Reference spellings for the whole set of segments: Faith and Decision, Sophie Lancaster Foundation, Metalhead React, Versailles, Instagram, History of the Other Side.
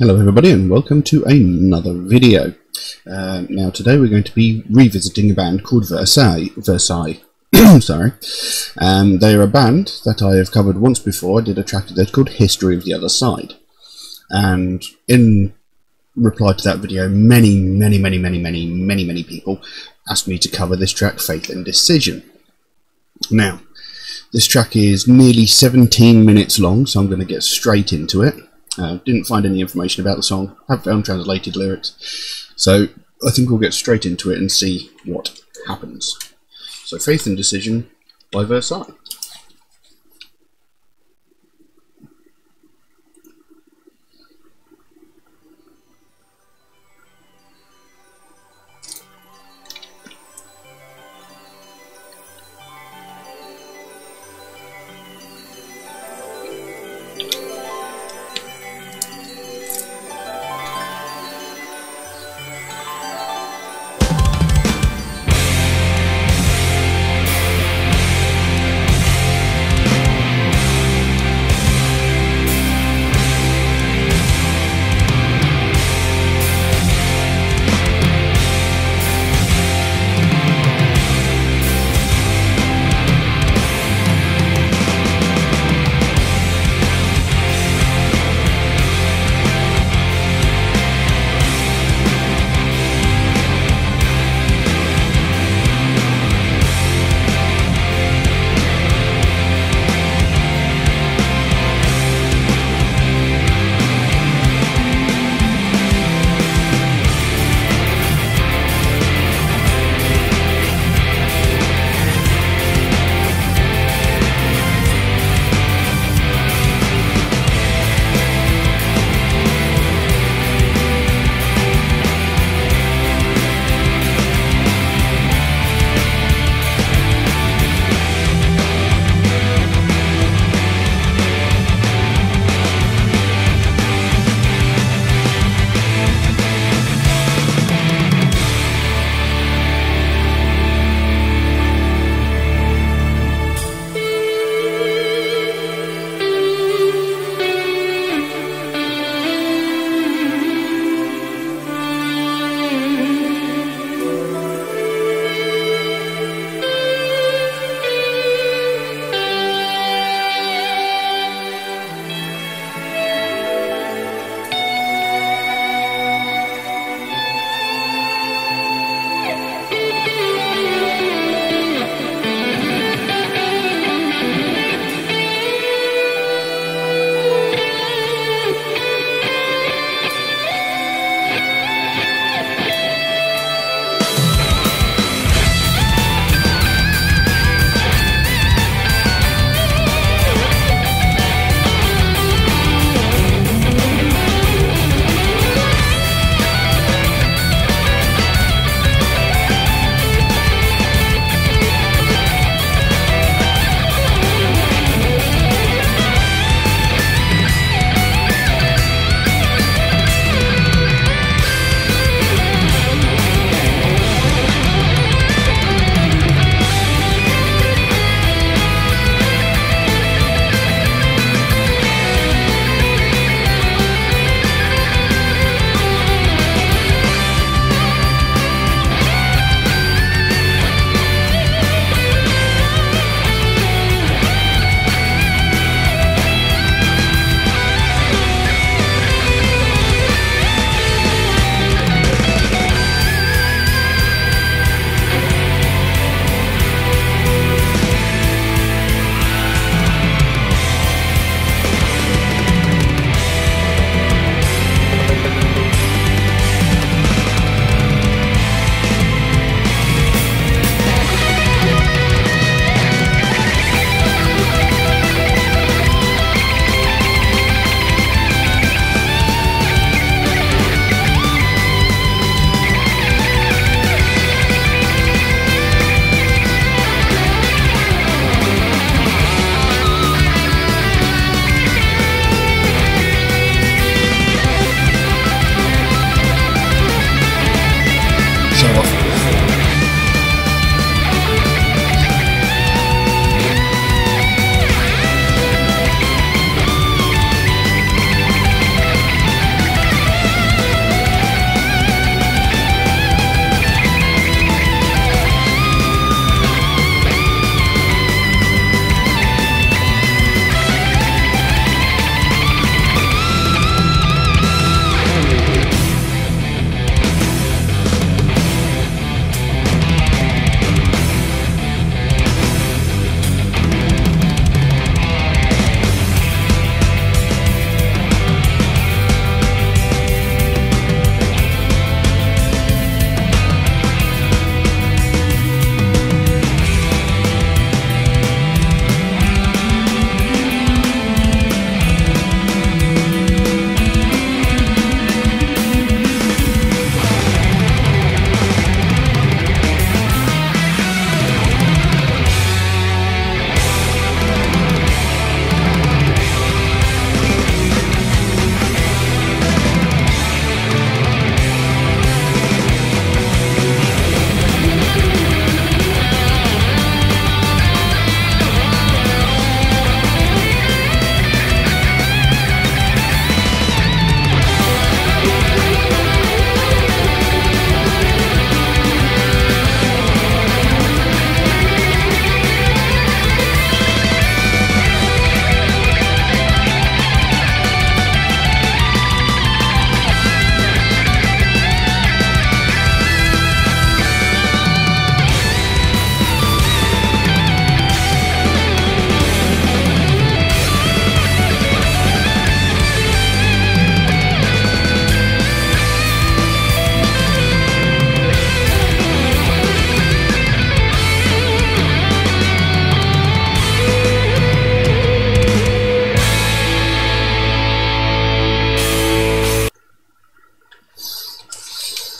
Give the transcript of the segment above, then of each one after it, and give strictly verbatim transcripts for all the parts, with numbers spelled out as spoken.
Hello everybody and welcome to another video. Uh, now today we're going to be revisiting a band called Versailles. Versailles. Sorry. Um, they are a band that I have covered once before. I did a track that's called History of the Other Side. And in reply to that video, many, many, many, many, many, many, many people asked me to cover this track, Faith and Decision. Now, this track is nearly seventeen minutes long, so I'm going to get straight into it. Uh, didn't find any information about the song, have found translated lyrics, so I think we'll get straight into it and see what happens. So, Faith and Decision by Versailles.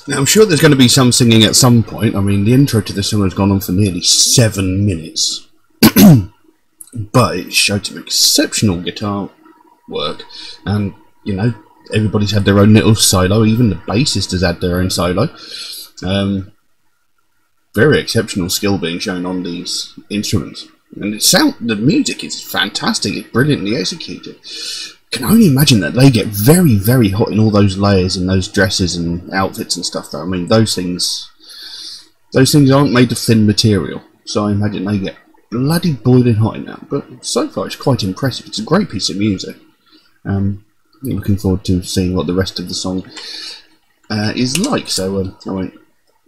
Now, I'm sure there's going to be some singing at some point. I mean, the intro to this song has gone on for nearly seven minutes. But it showed some exceptional guitar work. And, you know, everybody's had their own little solo. Even the bassist has had their own solo. Um, very exceptional skill being shown on these instruments. And it sound, the music is fantastic. It's brilliantly executed. Can only imagine that they get very, very hot in all those layers and those dresses and outfits and stuff. Though I mean, those things, those things aren't made of thin material, so I imagine they get bloody boiling hot in that. But so far, it's quite impressive. It's a great piece of music. Um, looking forward to seeing what the rest of the song uh, is like. So uh, I won't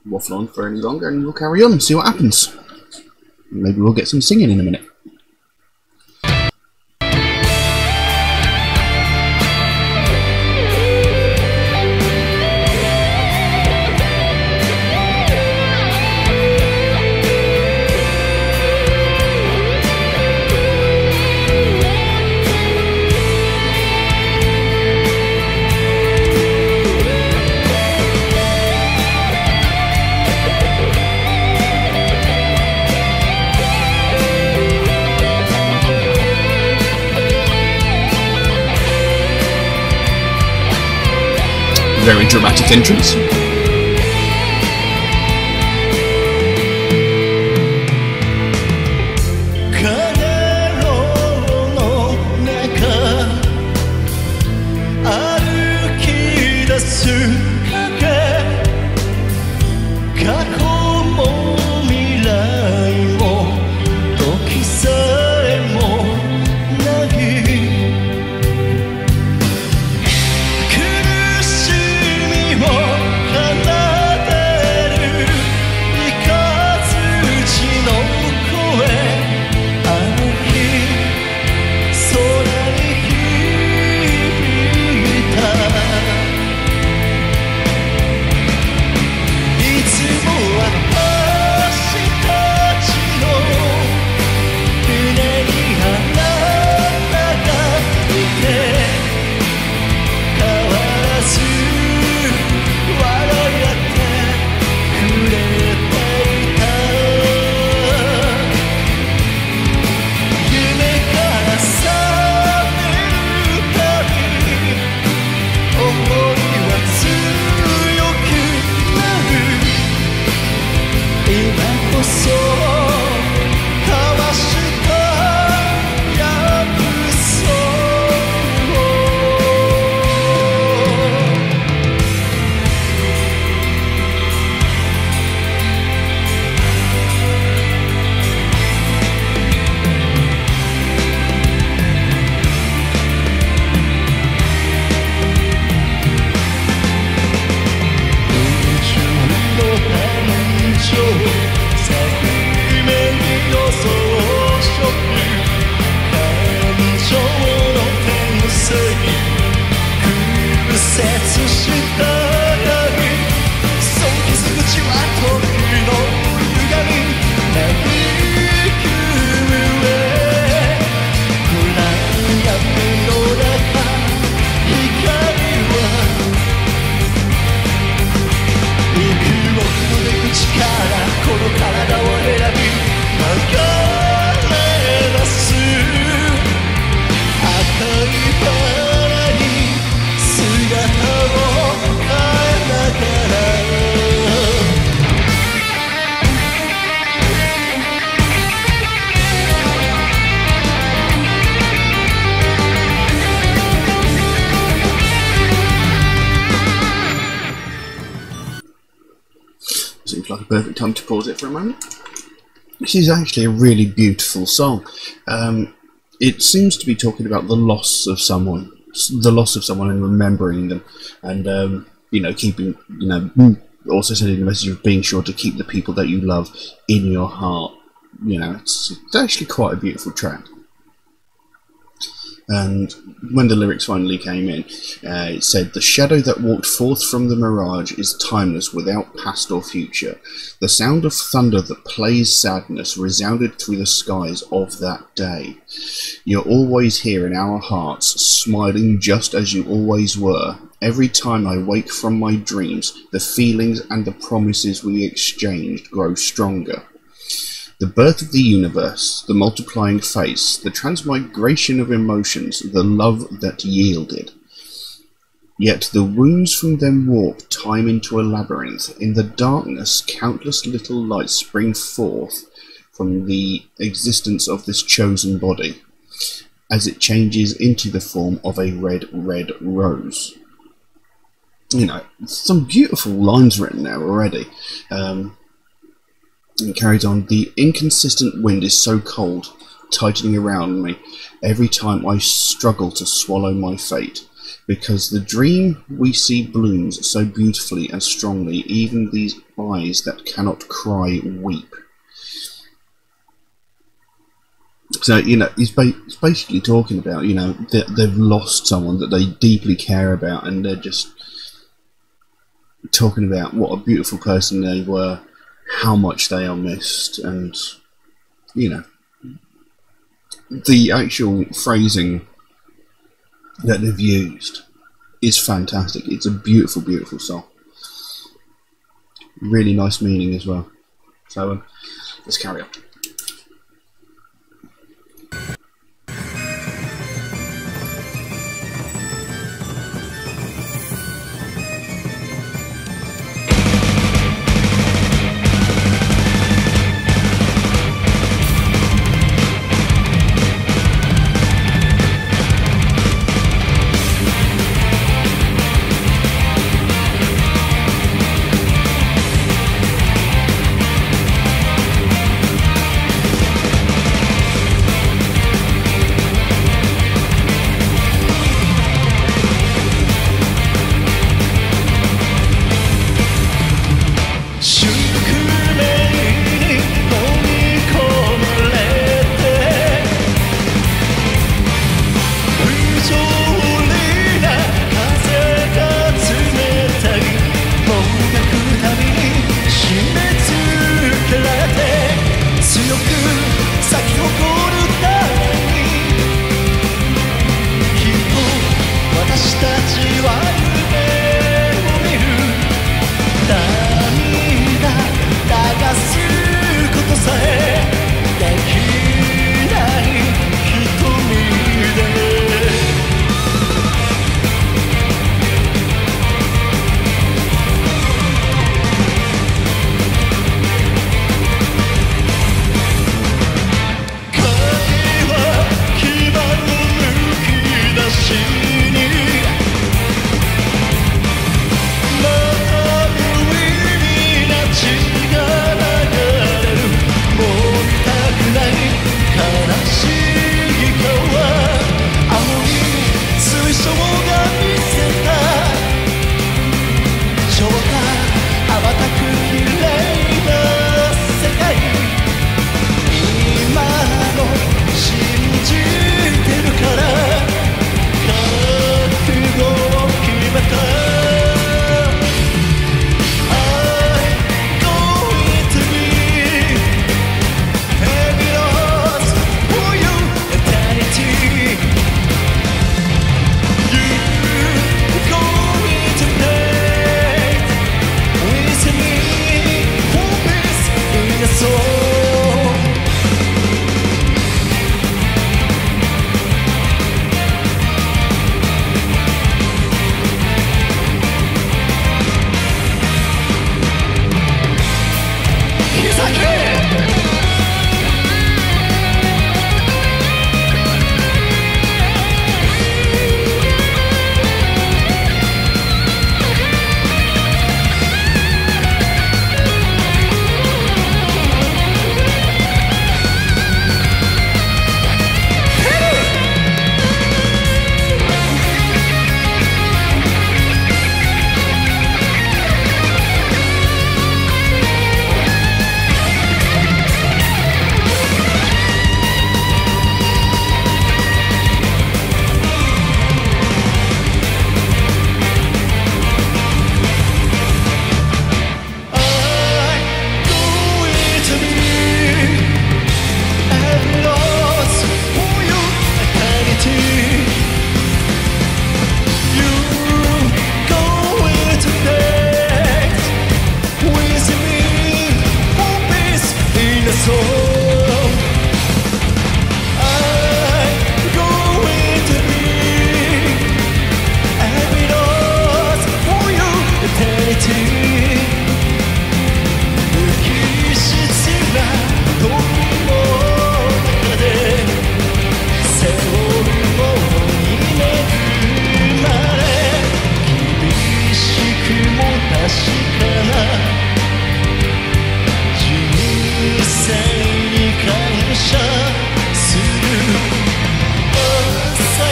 waffle on for any longer, and we'll carry on and see what happens. Maybe we'll get some singing in a minute. Very dramatic entrance. Perfect time to pause it for a moment. This is actually a really beautiful song. Um, it seems to be talking about the loss of someone, the loss of someone, and remembering them, and um, you know, keeping, you know, also sending the message of being sure to keep the people that you love in your heart. You know, it's, it's actually quite a beautiful track. And when the lyrics finally came in, uh, it said, "The shadow that walked forth from the mirage is timeless, without past or future. The sound of thunder that plays sadness resounded through the skies of that day. You're always here in our hearts, smiling just as you always were, Every time I wake from my dreams, the feelings and the promises we exchanged grow stronger. The birth of the universe, the multiplying face, the transmigration of emotions, the love that yielded. Yet the wounds from them warp time into a labyrinth. In the darkness, countless little lights spring forth from the existence of this chosen body, as it changes into the form of a red, red rose. You know, some beautiful lines written there already. Um, and carries on, the inconsistent wind is so cold, tightening around me every time I struggle to swallow my fate. Because the dream we see blooms so beautifully and strongly, even these eyes that cannot cry weep. So, you know, he's ba basically talking about, you know, that they've lost someone that they deeply care about, and they're just talking about what a beautiful person they were, how much they are missed, and, you know, the actual phrasing that they've used is fantastic. It's a beautiful, beautiful song. Really nice meaning as well. So, um, let's carry on.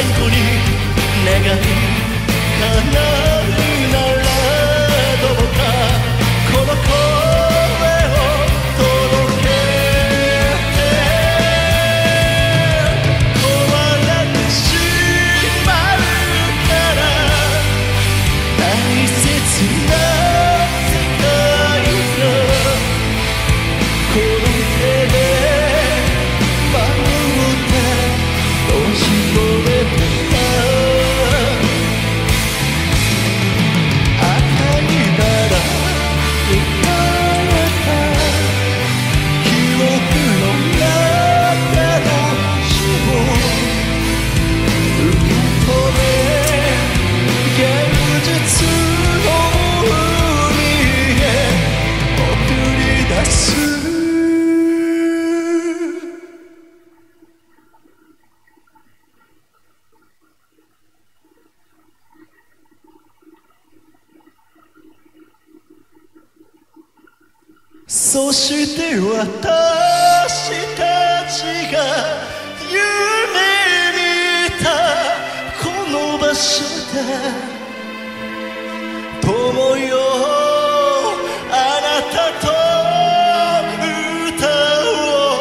後に願い叶うならどうかこの声を届けて壊れてしまうから大切な世界をこの手でそして私たちが夢見たこの場所で友よあなたと歌おう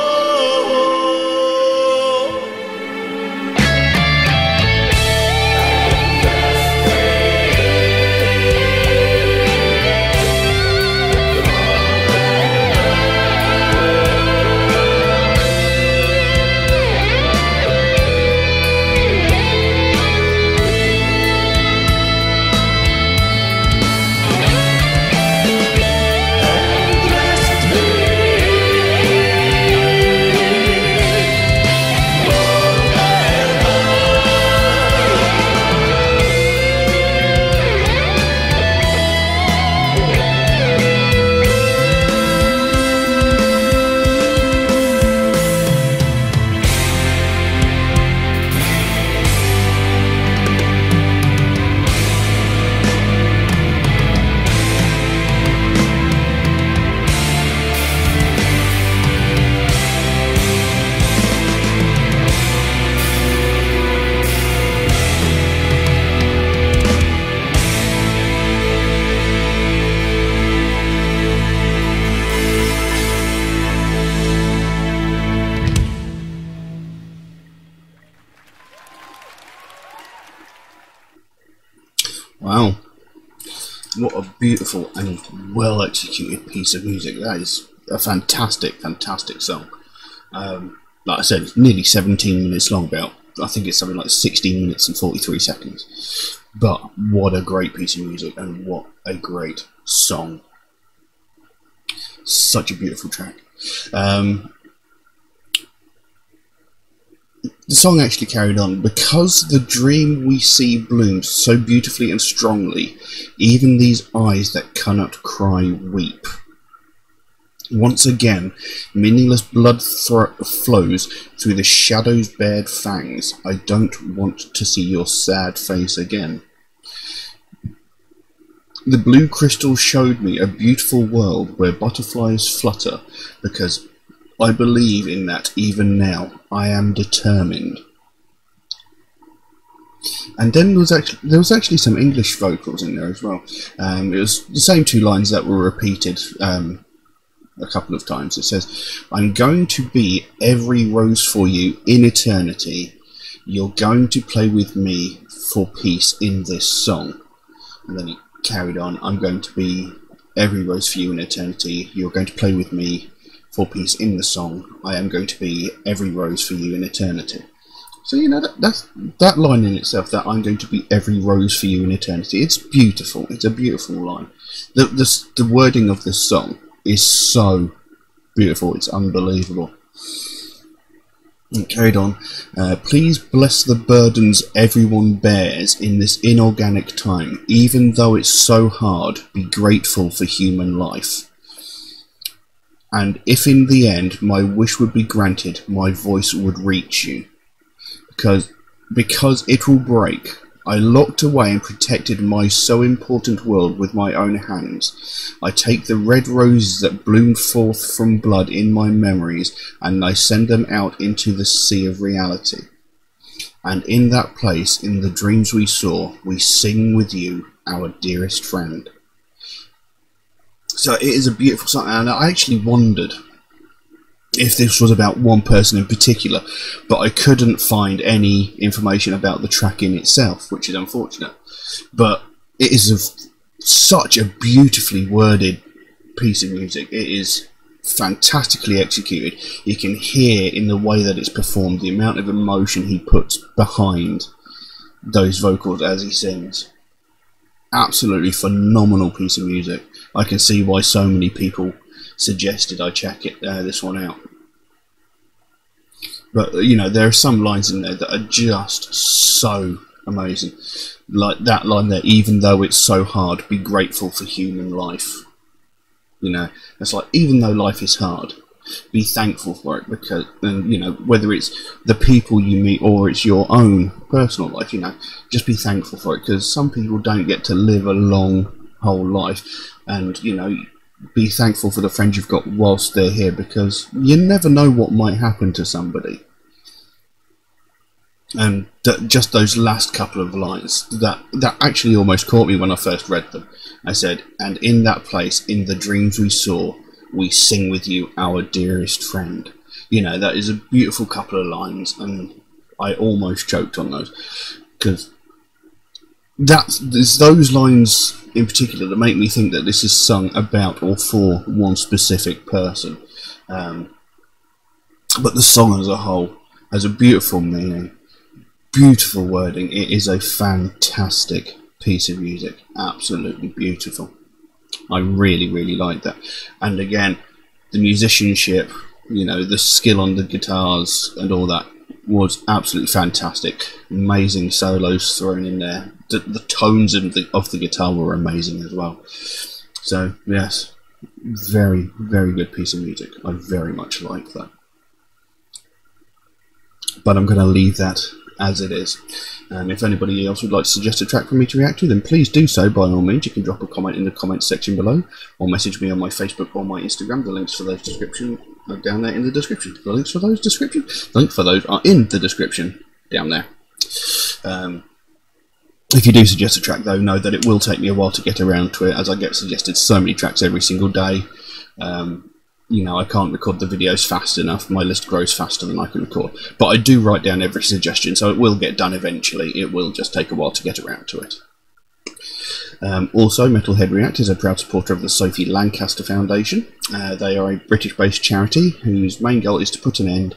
Wow, what a beautiful and well executed piece of music. That is a fantastic, fantastic song. Um, like I said, it's nearly seventeen minutes long, about I think it's something like sixteen minutes and forty-three seconds. But what a great piece of music and what a great song. Such a beautiful track. Um, The song actually carried on, because the dream we see blooms so beautifully and strongly, even these eyes that cannot cry weep. Once again, meaningless blood flows through the shadow's bared fangs. I don't want to see your sad face again. The blue crystal showed me a beautiful world where butterflies flutter, because I believe in that even now. I am determined. And then there was actually, there was actually some English vocals in there as well. Um, it was the same two lines that were repeated um, a couple of times. It says, I'm going to be every rose for you in eternity. You're going to play with me for peace in this song. And then it carried on. I'm going to be every rose for you in eternity. You're going to play with me for peace in the song. I am going to be every rose for you in eternity. So you know that that's, that line in itself, that I'm going to be every rose for you in eternity. It's beautiful. It's a beautiful line. The the, the wording of this song is so beautiful. It's unbelievable. And carried on. Uh, Please bless the burdens everyone bears in this inorganic time, even though it's so hard. Be grateful for human life. And if in the end my wish would be granted, my voice would reach you. Because, because it will break. I locked away and protected my so important world with my own hands. I take the red roses that bloom forth from blood in my memories, and I send them out into the sea of reality. and in that place, in the dreams we saw, we sing with you, our dearest friend. So it is a beautiful song, and I actually wondered if this was about one person in particular, but I couldn't find any information about the track in itself, which is unfortunate. But it is a, such a beautifully worded piece of music. It is fantastically executed. You can hear in the way that it's performed the amount of emotion he puts behind those vocals as he sings. Absolutely phenomenal piece of music. I can see why so many people suggested I check it uh, this one out. But you know, there are some lines in there that are just so amazing, like that line there, even though it's so hard, be grateful for human life. You know, it's like, even though life is hard, be thankful for it, because, and you know, whether it's the people you meet or it's your own personal life, you know, just be thankful for it, because some people don't get to live a long whole life. And you know, be thankful for the friends you've got whilst they're here, because you never know what might happen to somebody. And th just those last couple of lines, that that actually almost caught me when I first read them. I said, and in that place, in the dreams we saw, we sing with you, our dearest friend. You know, that is a beautiful couple of lines, and I almost choked on those, because that's, there's those lines in particular that make me think that this is sung about or for one specific person. Um, but the song as a whole has a beautiful meaning, beautiful wording. It is a fantastic piece of music, absolutely beautiful. I really, really like that. And again, the musicianship, you know, the skill on the guitars and all that was absolutely fantastic. Amazing solos thrown in there. The, the tones of the, of the guitar were amazing as well. So yes, very, very good piece of music. I very much like that. But I'm going to leave that as it is. And if anybody else would like to suggest a track for me to react to, then please do so by all means. You can drop a comment in the comments section below, or message me on my Facebook or my Instagram. The links for those description are down there in the description. The links for those description, the link for those are in the description down there. Um, if you do suggest a track, though, know that it will take me a while to get around to it, as I get suggested so many tracks every single day. Um, You know, I can't record the videos fast enough. My list grows faster than I can record. But I do write down every suggestion, so it will get done eventually. It will just take a while to get around to it. Um, also, Metalhead React is a proud supporter of the Sophie Lancaster Foundation. Uh, they are a British-based charity whose main goal is to put an end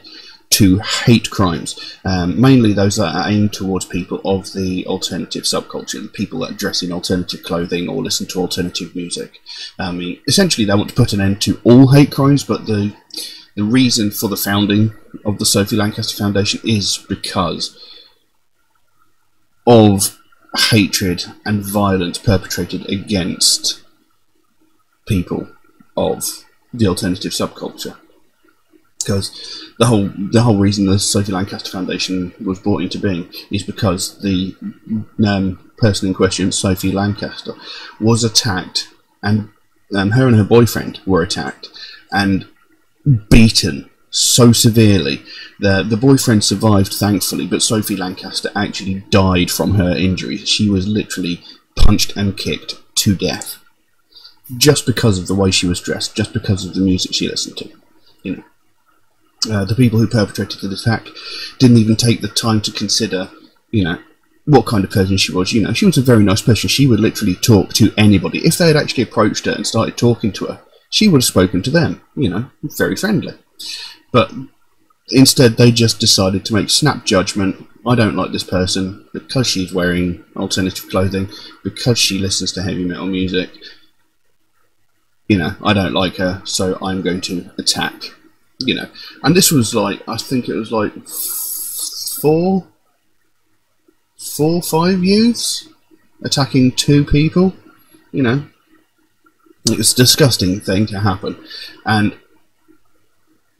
to hate crimes, um, mainly those that are aimed towards people of the alternative subculture, the people that dress in alternative clothing or listen to alternative music. I mean, essentially they want to put an end to all hate crimes, but the the reason for the founding of the Sophie Lancaster Foundation is because of hatred and violence perpetrated against people of the alternative subculture. Because the whole the whole reason the Sophie Lancaster Foundation was brought into being is because the um, person in question, Sophie Lancaster, was attacked, and um, her and her boyfriend were attacked and beaten so severely. The, the boyfriend survived, thankfully, but Sophie Lancaster actually died from her injuries. She was literally punched and kicked to death just because of the way she was dressed, just because of the music she listened to, you know. Uh, the people who perpetrated the attack didn't even take the time to consider, you know, what kind of person she was. You know, she was a very nice person. She would literally talk to anybody. If they had actually approached her and started talking to her, she would have spoken to them, you know, very friendly. But instead, they just decided to make snap judgment. I don't like this person because she's wearing alternative clothing, because she listens to heavy metal music. You know, I don't like her, so I'm going to attack. You know, and this was like, I think it was like four, four, five youths attacking two people. You know, it was a disgusting thing to happen, and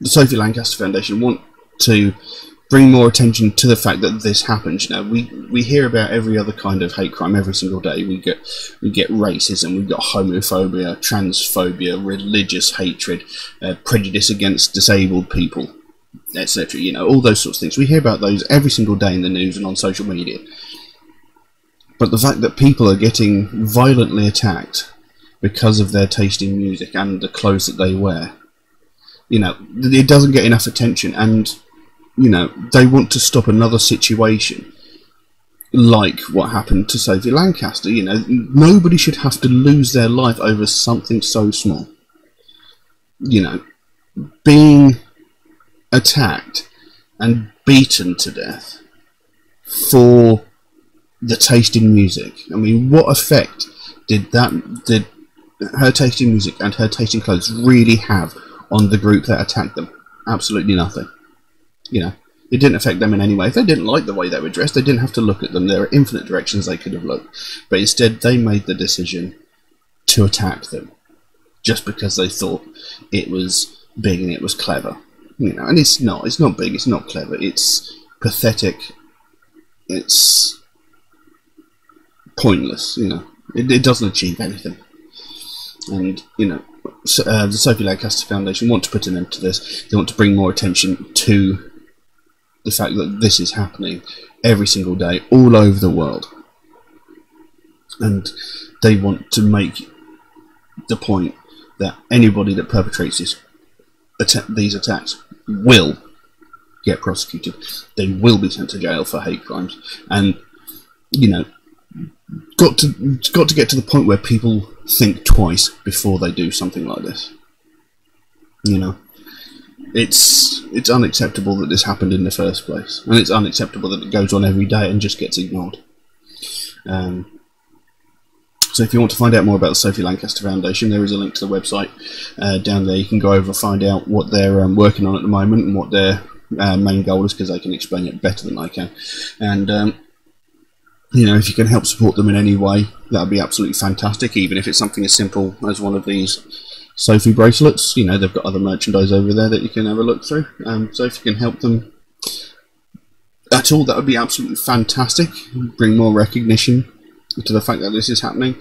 the Sophie Lancaster Foundation want to bring more attention to the fact that this happens. You know, we we hear about every other kind of hate crime every single day. We get we get racism, we've got homophobia, transphobia, religious hatred, uh, prejudice against disabled people, et cetera. You know, all those sorts of things. We hear about those every single day in the news and on social media. But the fact that people are getting violently attacked because of their taste in music and the clothes that they wear, you know, it doesn't get enough attention. And, you know, they want to stop another situation like what happened to Sophie Lancaster. You know, nobody should have to lose their life over something so small. You know, being attacked and beaten to death for the taste in music. I mean, what effect did that, did her taste in music and her taste in clothes really have on the group that attacked them? Absolutely nothing. You know, it didn't affect them in any way. If they didn't like the way they were dressed, they didn't have to look at them. There are infinite directions they could have looked. But instead, they made the decision to attack them just because they thought it was big and it was clever. You know, and it's not. It's not big. It's not clever. It's pathetic. It's pointless. You know, it, it doesn't achieve anything. And, you know, so, uh, the Sophie Lancaster Foundation want to put an end to this. They want to bring more attention to the fact that this is happening every single day all over the world. And they want to make the point that anybody that perpetrates this atta these attacks will get prosecuted. They will be sent to jail for hate crimes. And, you know, got to got to get to the point where people think twice before they do something like this. You know, it's it's unacceptable that this happened in the first place, and it's unacceptable that it goes on every day and just gets ignored. Um, so if you want to find out more about the Sophie Lancaster Foundation, there is a link to the website uh, down there. You can go over and find out what they're um, working on at the moment and what their uh, main goal is, because they can explain it better than I can. And um, you know, if you can help support them in any way, that would be absolutely fantastic, even if it's something as simple as one of these Sophie bracelets. You know, they've got other merchandise over there that you can have a look through. Um, so if you can help them at all, that would be absolutely fantastic. Bring more recognition to the fact that this is happening.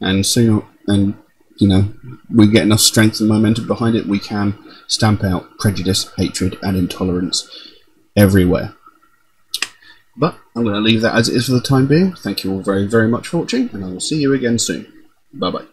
And, so, and you know, we get enough strength and momentum behind it, we can stamp out prejudice, hatred and intolerance everywhere. But I'm going to leave that as it is for the time being. Thank you all very, very much for watching, and I will see you again soon. Bye-bye.